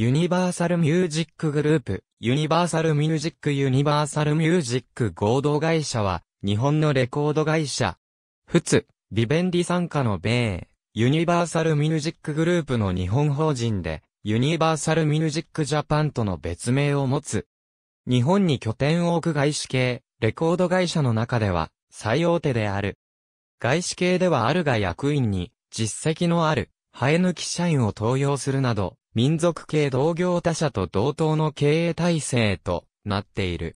ユニバーサルミュージックグループ、ユニバーサルミュージック合同会社は、日本のレコード会社。仏、ビベンディ傘下の米、ユニバーサルミュージックグループの日本法人で、ユニバーサルミュージックジャパンとの別名を持つ。日本に拠点を置く外資系、レコード会社の中では、最大手である。外資系ではあるが役員に、実績のある、生え抜き社員を登用するなど、民族系同業他社と同等の経営体制となっている。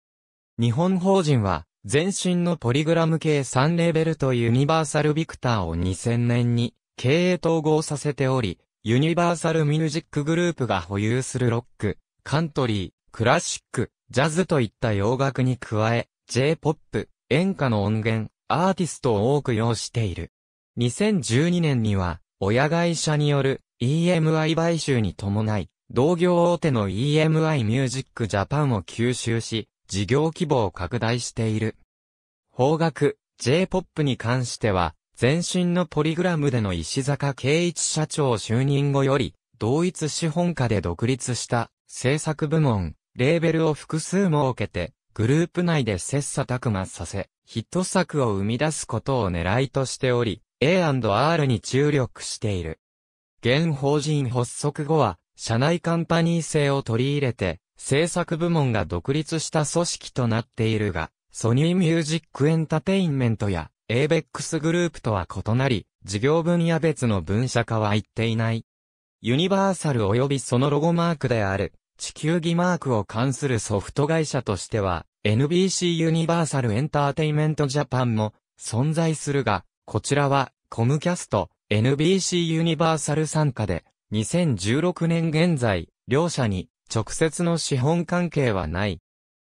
日本法人は、前身のポリグラム系3レーベルとユニバーサルビクターを2000年に経営統合させており、ユニバーサルミュージックグループが保有するロック、カントリー、クラシック、ジャズといった洋楽に加え、J-POP、演歌の音源、アーティストを多く擁している。2012年には、親会社による EMI 買収に伴い、同業大手の EMI Music Japan を吸収し、事業規模を拡大している。邦楽、J-POP に関しては、前身のポリグラムでの石坂慶一社長就任後より、同一資本下で独立した制作部門、レーベルを複数設けて、グループ内で切磋琢磨させ、ヒット作を生み出すことを狙いとしており、A&R に注力している。現法人発足後は、社内カンパニー制を取り入れて、制作部門が独立した組織となっているが、ソニーミュージックエンタテインメントや ABEX グループとは異なり、事業分野別の分社化は行っていない。ユニバーサル及びそのロゴマークである、地球儀マークを冠するソフト会社としては、NBC ユニバーサルエンターテインメントジャパンも存在するが、こちらは、コムキャスト、NBC ユニバーサル傘下で、2016年現在、両社に、直接の資本関係はない。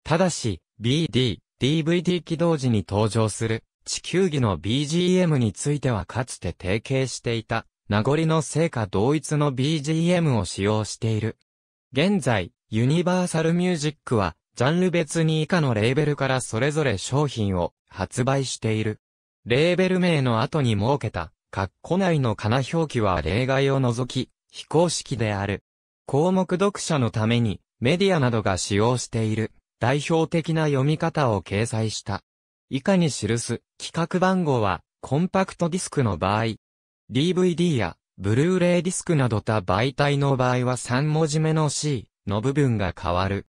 ただし、BD、DVD 起動時に登場する、地球儀の BGM についてはかつて提携していた、名残の成果同一の BGM を使用している。現在、ユニバーサルミュージックは、ジャンル別に以下のレーベルからそれぞれ商品を発売している。レーベル名の後に設けた、括弧内のかな表記は例外を除き、非公式である。項目読者のためにメディアなどが使用している代表的な読み方を掲載した。以下に記す規格番号はコンパクトディスクの場合、DVD やブルーレイディスクなど他媒体の場合は3文字目の C の部分が変わる。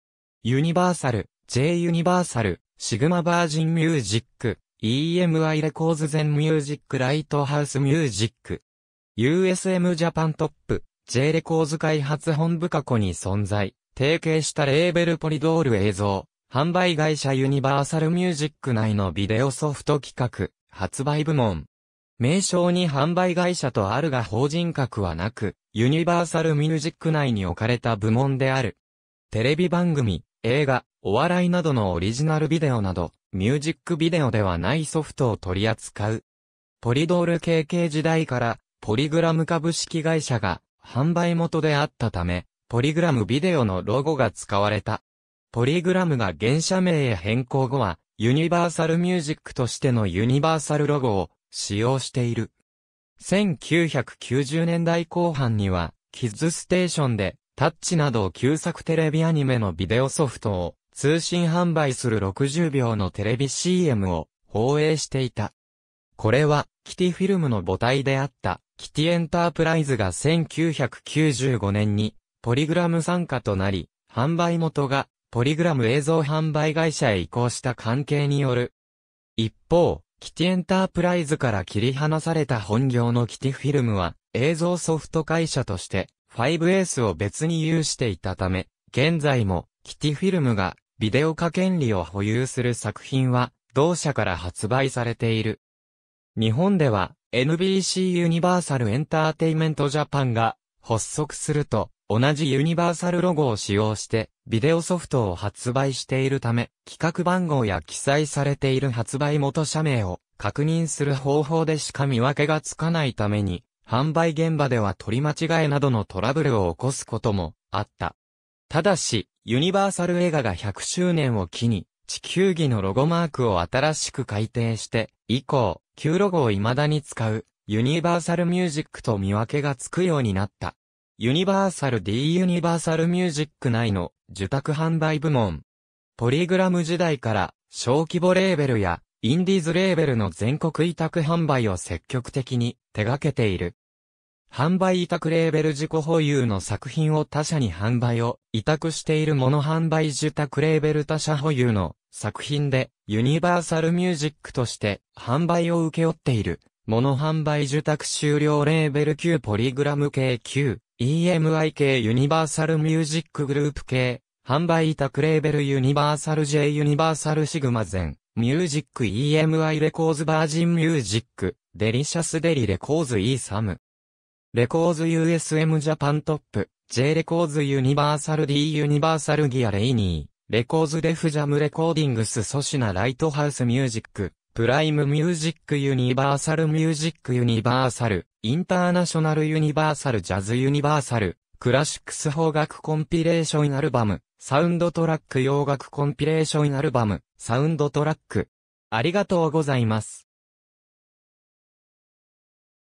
ユニバーサル、J ユニバーサル、シグマバージンミュージック、EMI レコーズゼンミュージックライトハウスミュージック、USM ジャパントップ、J レコーズ開発本部過去に存在、提携したレーベルポリドール映像、販売会社ユニバーサルミュージック内のビデオソフト企画、発売部門。名称に販売会社とあるが法人格はなく、ユニバーサルミュージック内に置かれた部門である。テレビ番組、映画、お笑いなどのオリジナルビデオなど、ミュージックビデオではないソフトを取り扱う。ポリドールKK時代から、ポリグラム株式会社が、販売元であったため、ポリグラムビデオのロゴが使われた。ポリグラムが原社名へ変更後は、ユニバーサルミュージックとしてのユニバーサルロゴを使用している。1990年代後半には、キッズステーションで、タッチなど旧作テレビアニメのビデオソフトを通信販売する60秒のテレビ CM を放映していた。これは、キティフィルムの母体であった。キティエンタープライズが1995年にポリグラム傘下となり、販売元がポリグラム映像販売会社へ移行した関係による。一方、キティエンタープライズから切り離された本業のキティフィルムは映像ソフト会社として5Sを別に有していたため、現在もキティフィルムがビデオ化権利を保有する作品は同社から発売されている。日本では、NBC ユニバーサルエンターテイメントジャパンが発足すると同じユニバーサルロゴを使用してビデオソフトを発売しているため企画番号や記載されている発売元社名を確認する方法でしか見分けがつかないために販売現場では取り間違えなどのトラブルを起こすこともあった。ただし、ユニバーサル映画が100周年を機に地球儀のロゴマークを新しく改定して、以降、旧ロゴを未だに使う、ユニバーサルミュージックと見分けがつくようになった。ユニバーサル D ユニバーサルミュージック内の受託販売部門。PolyGram時代から小規模レーベルやインディーズレーベルの全国委託販売を積極的に手掛けている。販売委託レーベル自己保有の作品を他社に販売を委託しているもの販売受託レーベル他社保有の作品でユニバーサルミュージックとして販売を請け負っているもの販売受託終了レーベル旧PolyGram系旧 EMI系ユニバーサルミュージックグループ系販売委託レーベルユニバーサル J ユニバーサルシグマゼンミュージック EMI レコーズバージンミュージックデリシャスデリレコーズ E サムレコーズ USM ジャパントップ J レコーズユニバーサル D ユニバーサルギアレイニーレコーズデフジャムレコーディングスソシナライトハウスミュージックプライムミュージックユニバーサルミュージックユニバーサルインターナショナルユニバーサルジャズユニバーサルクラシックス邦楽コンピレーションアルバムサウンドトラック洋楽コンピレーションアルバムサウンドトラック。ありがとうございます。